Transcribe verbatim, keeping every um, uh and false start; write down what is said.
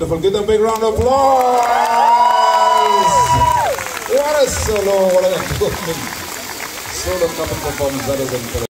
Wonderful. Give them a big round of applause. What a solo. What a solo couple performance. That is incredible.